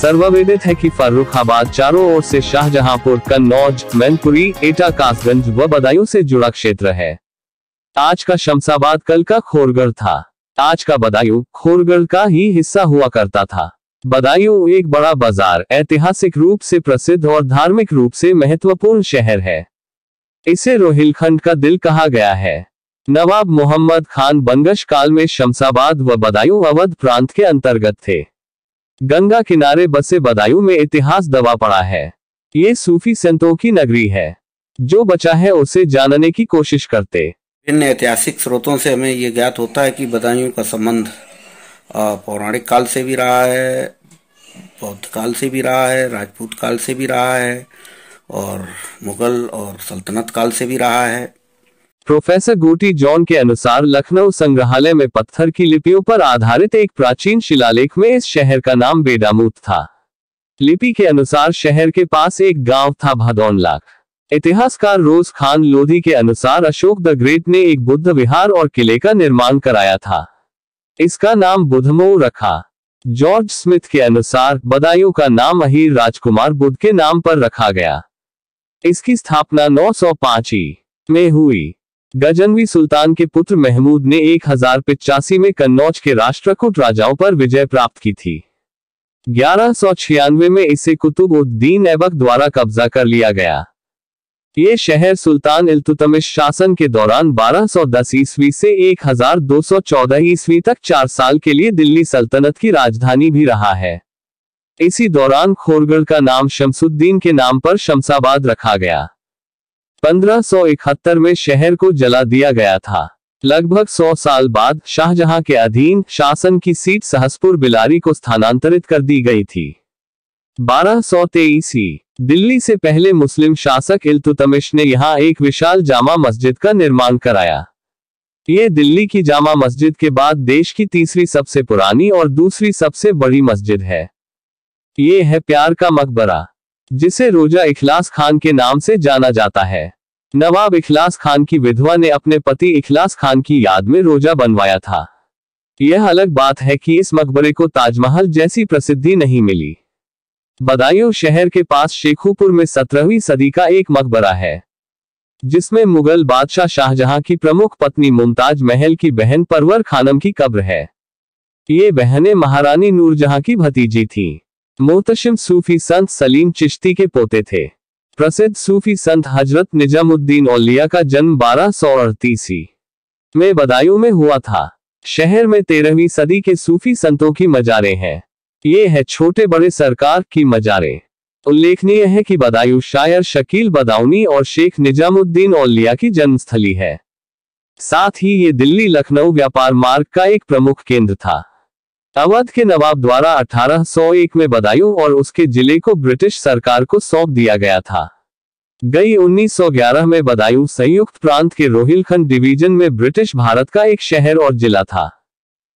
सर्वविदित है कि फर्रुखाबाद चारों ओर से शाहजहांपुर, कन्नौज, मैनपुरी, एटा, कासगंज व बदायूं से जुड़ा क्षेत्र है। आज का शमशाबाद कल का खोरगढ़ था। आज का बदायूं खोरगढ़ का ही हिस्सा हुआ करता था। बदायूं एक बड़ा बाजार, ऐतिहासिक रूप से प्रसिद्ध और धार्मिक रूप से महत्वपूर्ण शहर है। इसे रोहिलखंड का दिल कहा गया है। नवाब मोहम्मद खान बंगश काल में शमशाबाद व बदायूं अवध प्रांत के अंतर्गत थे। गंगा किनारे बसे बदायूं में इतिहास दबा पड़ा है। ये सूफी संतों की नगरी है। जो बचा है उसे जानने की कोशिश करते। इन ऐतिहासिक स्रोतों से हमें ये ज्ञात होता है कि बदायूं का संबंध पौराणिक काल से भी रहा है, बौद्ध काल से भी रहा है, राजपूत काल से भी रहा है और मुगल और सल्तनत काल से भी रहा है। प्रोफेसर गोटी जॉन के अनुसार लखनऊ संग्रहालय में पत्थर की लिपियों पर आधारित एक प्राचीन शिलालेख में इस शहर का नाम बेडामूत था। लिपि के अनुसार शहर के पास एक गांव था भदौनलाक। इतिहासकार रोज खान लोधी के अनुसार अशोक द ग्रेट ने एक बुद्ध विहार और किले का निर्माण कराया था। इसका नाम बुद्धमऊ रखा। जॉर्ज स्मिथ के अनुसार बदायूं का नाम अहीर राजकुमार बुद्ध के नाम पर रखा गया। इसकी स्थापना 905 में हुई। गजनवी सुल्तान के पुत्र महमूद ने 1085 में कन्नौज के राष्ट्रकूट राजाओं पर विजय प्राप्त की थी। 1196 में इसे कुतुबुद्दीन ऐबक द्वारा कब्जा कर लिया गया। ये शहर सुल्तान इल्तुतमिश शासन के दौरान 1210 ईस्वी से 1214 ईस्वी तक 4 साल के लिए दिल्ली सल्तनत की राजधानी भी रहा है। इसी दौरान खोरगढ़ का नाम शमशुद्दीन के नाम पर शमशाबाद रखा गया। 1571 में शहर को जला दिया गया था। लगभग 100 साल बाद शाहजहां के अधीन शासन की सीट सहसपुर बिलारी को स्थानांतरित कर दी गई थी। 1223 दिल्ली से पहले मुस्लिम शासक इल्तुतमिश ने यहाँ एक विशाल जामा मस्जिद का निर्माण कराया। ये दिल्ली की जामा मस्जिद के बाद देश की 3री सबसे पुरानी और 2री सबसे बड़ी मस्जिद है। ये है प्यार का मकबरा, जिसे रोजा इखलास खान के नाम से जाना जाता है। नवाब इखलास खान की विधवा ने अपने पति इखलास खान की याद में रोजा बनवाया था। यह अलग बात है कि इस मकबरे को ताजमहल जैसी प्रसिद्धि नहीं मिली। बदायूं शहर के पास शेखुपुर में 17वीं सदी का एक मकबरा है, जिसमें मुगल बादशाह शाहजहां की प्रमुख पत्नी मुमताज महल की बहन परवर खानम की कब्र है। ये बहनें महारानी नूरजहां की भतीजी थीं। मोहतशिम सूफी संत सलीम चिश्ती के पोते थे। प्रसिद्ध सूफी संत हजरत निजामुद्दीन औलिया का जन्म 1238 में बदायूं में हुआ था। शहर में 13वीं सदी के सूफी संतों की मजारें हैं। ये है छोटे बड़े सरकार की मजारें। उल्लेखनीय है कि बदायूं शायर शकील बदाऊनी और शेख निजामुद्दीन औलिया की जन्मस्थली है। साथ ही ये दिल्ली लखनऊ व्यापार मार्ग का एक प्रमुख केंद्र था। अवध के नवाब द्वारा 1801 में बदायूं और उसके जिले को ब्रिटिश सरकार को सौंप दिया गया था। गई 1911 में बदायूं संयुक्त प्रांत के रोहिलखंड डिवीजन में ब्रिटिश भारत का एक शहर और जिला था।